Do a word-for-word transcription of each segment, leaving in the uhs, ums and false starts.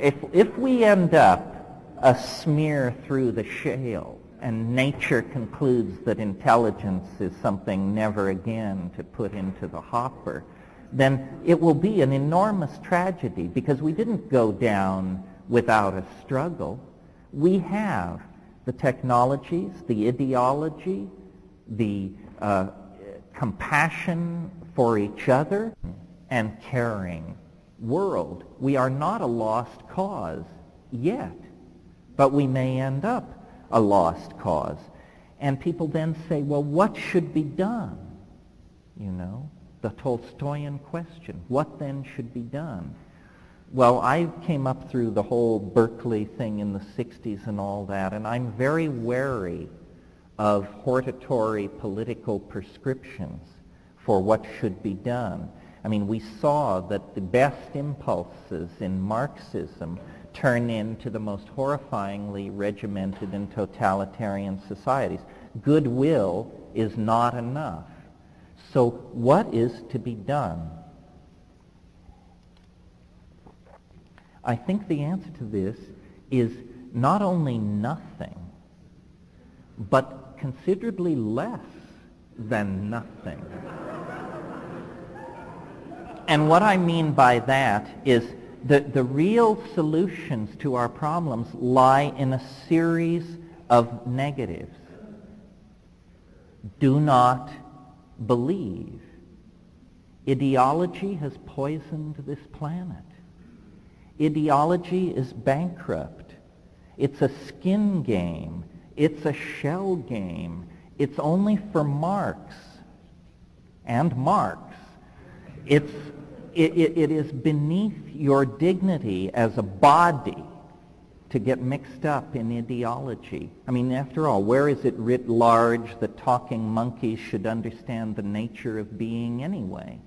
if, if we end up a smear through the shale and nature concludes that intelligence is something never again to put into the hopper, then it will be an enormous tragedy, because we didn't go down without a struggle. We have the technologies, the ideology, the uh, compassion for each other, and caring world. We are not a lost cause yet, but we may end up a lost cause. And people then say, well, what should be done? You know, the Tolstoyan question, what then should be done? Well, I came up through the whole Berkeley thing in the sixties and all that, and I'm very wary of hortatory political prescriptions for what should be done. I mean, we saw that the best impulses in Marxism turn into the most horrifyingly regimented and totalitarian societies. Goodwill is not enough. So what is to be done? I think the answer to this is not only nothing, but considerably less than nothing. And what I mean by that is that the real solutions to our problems lie in a series of negatives. Do not believe. Ideology has poisoned this planet. Ideology is bankrupt. It's a skin game. It's a shell game. It's only for Marx and Marx. It's, it, it, it is beneath your dignity as a body to get mixed up in ideology. I mean, after all, where is it writ large that talking monkeys should understand the nature of being anyway?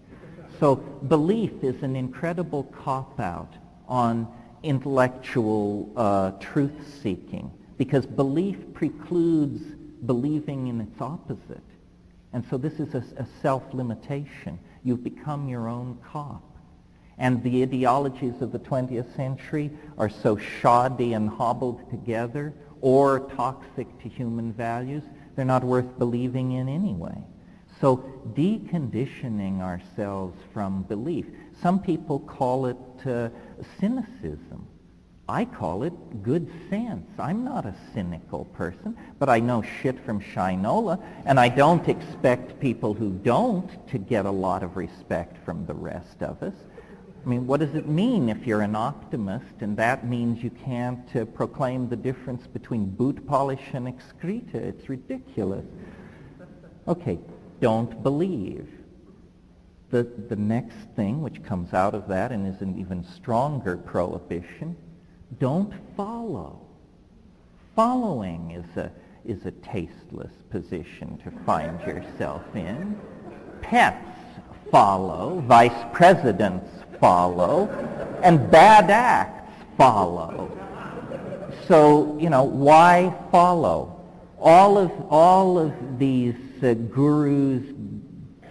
So belief is an incredible cop-out on intellectual uh, truth-seeking, because belief precludes believing in its opposite. And so this is a, a self-limitation. You've become your own cop. And the ideologies of the twentieth century are so shoddy and hobbled together, or toxic to human values, they're not worth believing in anyway. So deconditioning ourselves from belief. Some people call it uh, cynicism. I call it good sense. I'm not a cynical person, but I know shit from Shinola, and I don't expect people who don't to get a lot of respect from the rest of us. I mean, what does it mean if you're an optimist, and that means you can't uh, proclaim the difference between boot polish and excreta? It's ridiculous. Okay, don't believe. The, the next thing which comes out of that, and is an even stronger prohibition, don't follow. Following is a, is a tasteless position to find yourself in. Pets follow, vice presidents follow, and bad acts follow. So, you know, why follow? All of, all of these uh, gurus,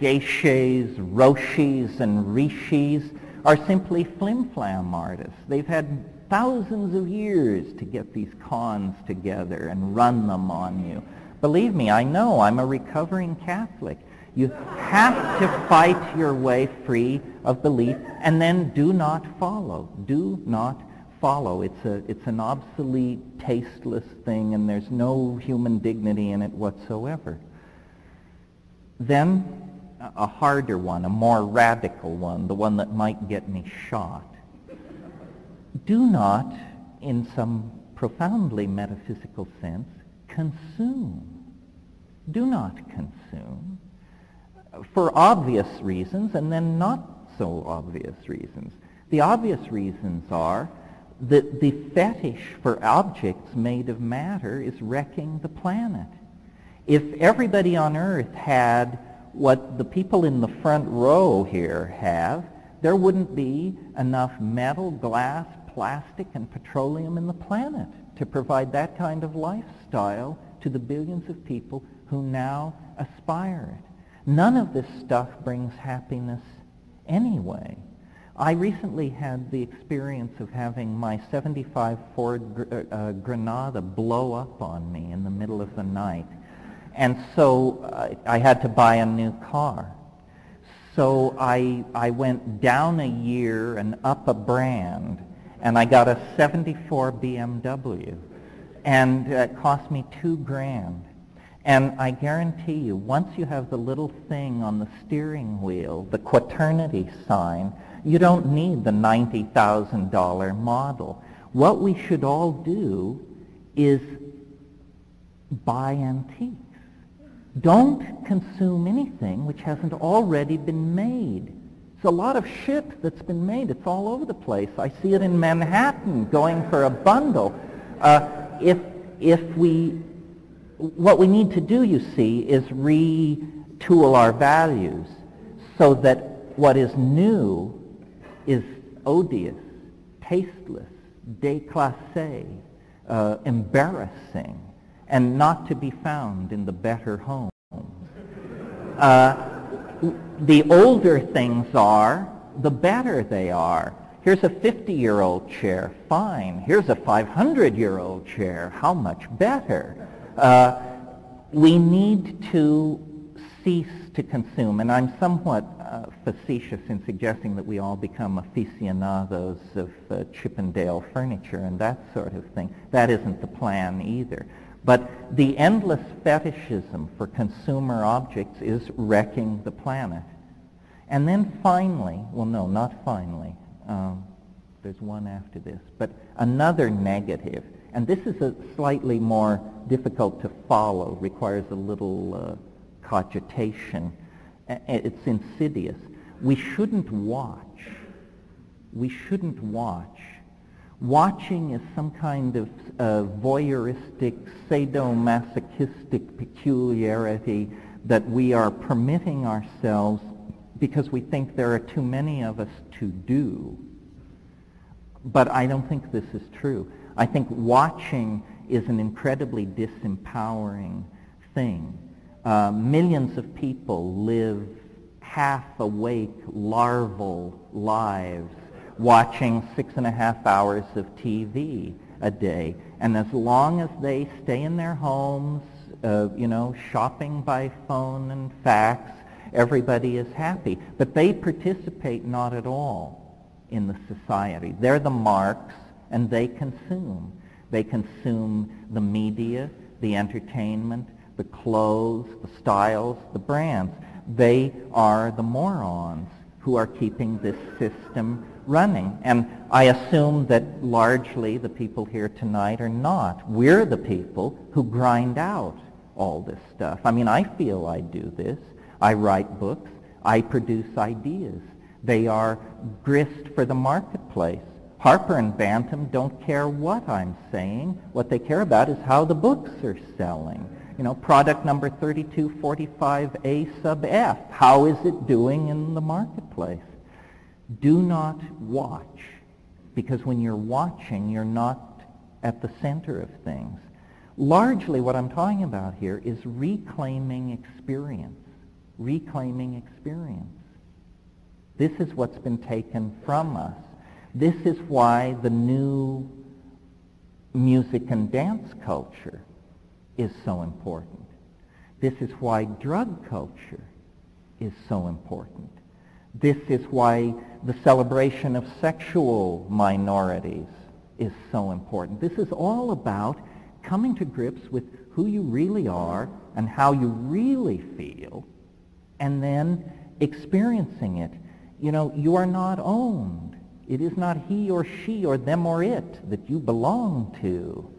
geishas, roshis, and rishis are simply flim-flam artists. They've had thousands of years to get these cons together and run them on you. Believe me, I know, I'm a recovering Catholic. You have to fight your way free of belief, and then do not follow. Do not follow. It's, a, it's an obsolete, tasteless thing, and there's no human dignity in it whatsoever. Then a harder one, a more radical one, the one that might get me shot. Do not, in some profoundly metaphysical sense, consume. Do not consume, for obvious reasons and then not so obvious reasons. The obvious reasons are that the fetish for objects made of matter is wrecking the planet. If everybody on Earth had what the people in the front row here have, there wouldn't be enough metal, glass, plastic, and petroleum in the planet to provide that kind of lifestyle to the billions of people who now aspire it. None of this stuff brings happiness anyway. I recently had the experience of having my seventy-five Ford uh, Granada blow up on me in the middle of the night. And so uh, I had to buy a new car. So I, I went down a year and up a brand, and I got a seventy-four B M W, and it cost me two grand. And I guarantee you, once you have the little thing on the steering wheel, the quaternity sign, you don't need the ninety thousand dollar model. What we should all do is buy antiques. Don't consume anything which hasn't already been made. There's a lot of shit that's been made. It's all over the place. I see it in Manhattan going for a bundle. Uh, if, if we... What we need to do, you see, is retool our values so that what is new is odious, tasteless, déclassé, uh, embarrassing, and not to be found in the better homes. Uh, the older things are, the better they are. Here's a fifty-year-old chair, fine. Here's a five hundred-year-old chair, how much better? Uh, we need to cease to consume, and I'm somewhat uh, facetious in suggesting that we all become aficionados of uh, Chippendale furniture and that sort of thing. That isn't the plan either. But the endless fetishism for consumer objects is wrecking the planet. And then finally, well no, not finally, um, there's one after this, but another negative. And this is a slightly more difficult to follow, requires a little uh, cogitation. It's insidious. We shouldn't watch. We shouldn't watch. Watching is some kind of uh, voyeuristic, sadomasochistic peculiarity that we are permitting ourselves because we think there are too many of us to do. But I don't think this is true. I think watching is an incredibly disempowering thing. Uh, millions of people live half-awake, larval lives watching six and a half hours of T V a day. And as long as they stay in their homes, uh, you know, shopping by phone and fax, everybody is happy. But they participate not at all in the society. They're the Marx. And they consume. They consume the media, the entertainment, the clothes, the styles, the brands. They are the morons who are keeping this system running. And I assume that largely the people here tonight are not. We're the people who grind out all this stuff. I mean, I feel I do this. I write books. I produce ideas. They are grist for the marketplace. Harper and Bantam don't care what I'm saying. What they care about is how the books are selling. You know, product number thirty-two forty-five A sub F. How is it doing in the marketplace? Do not watch, because when you're watching, you're not at the center of things. Largely what I'm talking about here is reclaiming experience. Reclaiming experience. This is what's been taken from us. This is why the new music and dance culture is so important. This is why drug culture is so important. This is why the celebration of sexual minorities is so important. This is all about coming to grips with who you really are and how you really feel, and then experiencing it. You know, you are not owned. It is not he or she or them or it that you belong to.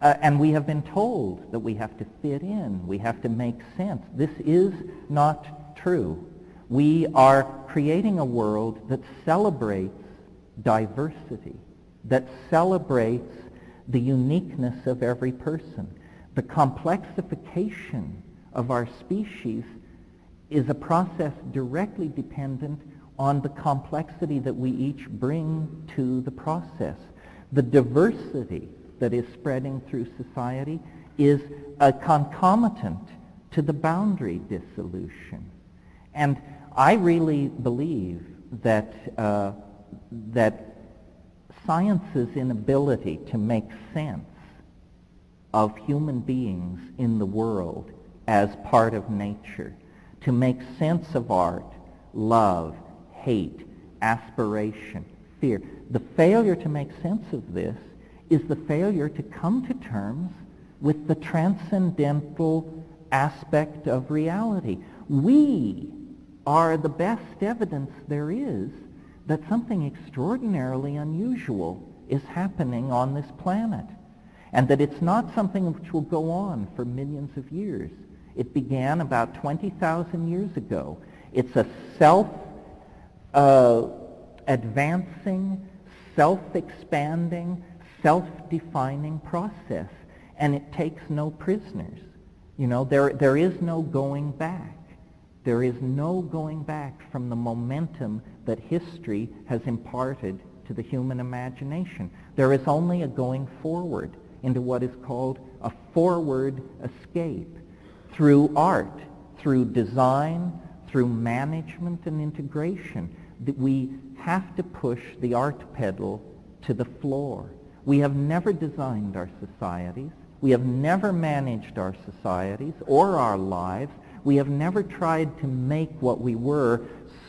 Uh, and we have been told that we have to fit in. We have to make sense. This is not true. We are creating a world that celebrates diversity, that celebrates the uniqueness of every person. The complexification of our species is a process directly dependent on the complexity that we each bring to the process. The diversity that is spreading through society is a concomitant to the boundary dissolution. And I really believe that uh, that science's inability to make sense of human beings in the world as part of nature, to make sense of art, love, hate, aspiration, fear. The failure to make sense of this is the failure to come to terms with the transcendental aspect of reality. We are the best evidence there is that something extraordinarily unusual is happening on this planet, and that it's not something which will go on for millions of years. It began about twenty thousand years ago. It's a self-advancing, uh, self-expanding, self-defining process, and it takes no prisoners. You know, there, there is no going back. There is no going back from the momentum that history has imparted to the human imagination. There is only a going forward into what is called a forward escape through art, through design, through management and integration. That we have to push the art pedal to the floor. We have never designed our societies. We have never managed our societies or our lives. We have never tried to make what we were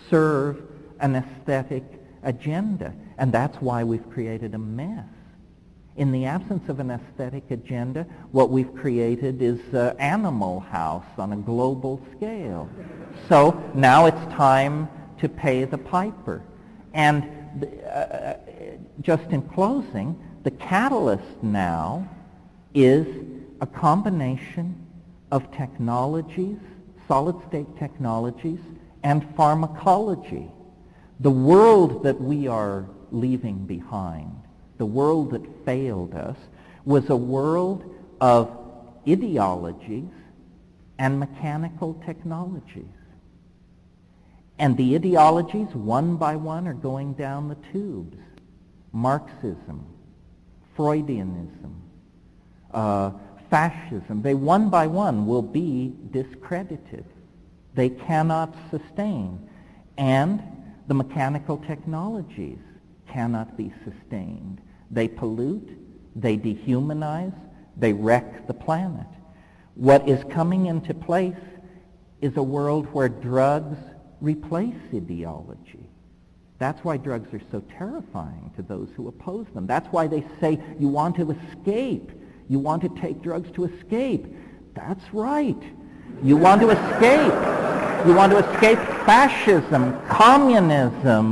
serve an aesthetic agenda. And that's why we've created a mess. In the absence of an aesthetic agenda, what we've created is uh, Animal House on a global scale. So now it's time to pay the piper. And uh, just in closing, the catalyst now is a combination of technologies, solid-state technologies, and pharmacology. The world that we are leaving behind, the world that failed us, was a world of ideologies and mechanical technologies. And the ideologies, one by one, are going down the tubes. Marxism, Freudianism, Uh, fascism, they one by one will be discredited. They cannot sustain. And the mechanical technologies cannot be sustained. They pollute, they dehumanize, they wreck the planet. What is coming into place is a world where drugs replace ideology. That's why drugs are so terrifying to those who oppose them. That's why they say you want to escape. You want to take drugs to escape. That's right. You want to escape. You want to escape fascism, communism,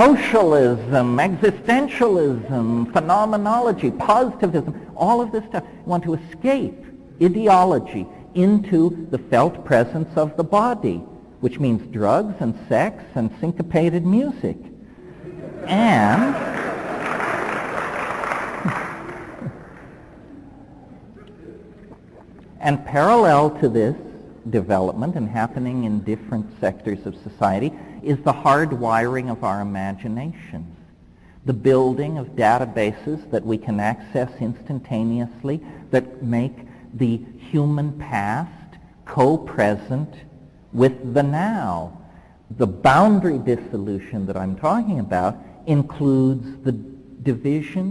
socialism, existentialism, phenomenology, positivism, all of this stuff. You want to escape ideology into the felt presence of the body, which means drugs and sex and syncopated music. And And parallel to this development, and happening in different sectors of society, is the hardwiring of our imaginations, the building of databases that we can access instantaneously that make the human past co-present with the now. The boundary dissolution that I'm talking about includes the division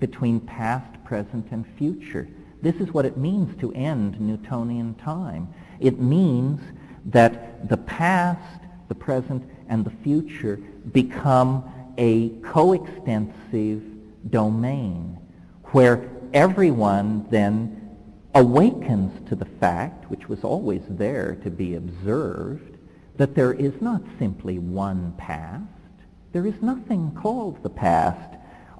between past, present, and future. This is what it means to end Newtonian time. It means that the past, the present, and the future become a coextensive domain where everyone then awakens to the fact, which was always there to be observed, that there is not simply one past. There is nothing called the past.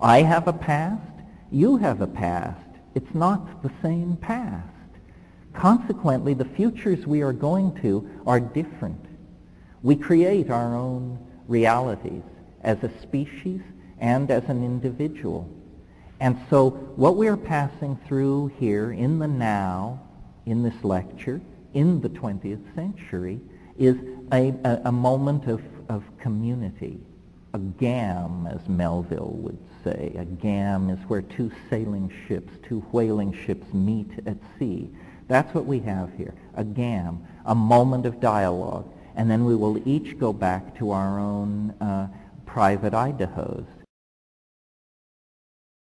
I have a past, you have a past. It's not the same past. Consequently, the futures we are going to are different. We create our own realities as a species and as an individual. And so what we are passing through here in the now, in this lecture, in the twentieth century, is a, a, a moment of, of community. A gam, as Melville would say. A gam is where two sailing ships, two whaling ships meet at sea. That's what we have here, a gam, a moment of dialogue. and then we will each go back to our own uh, private Idahos.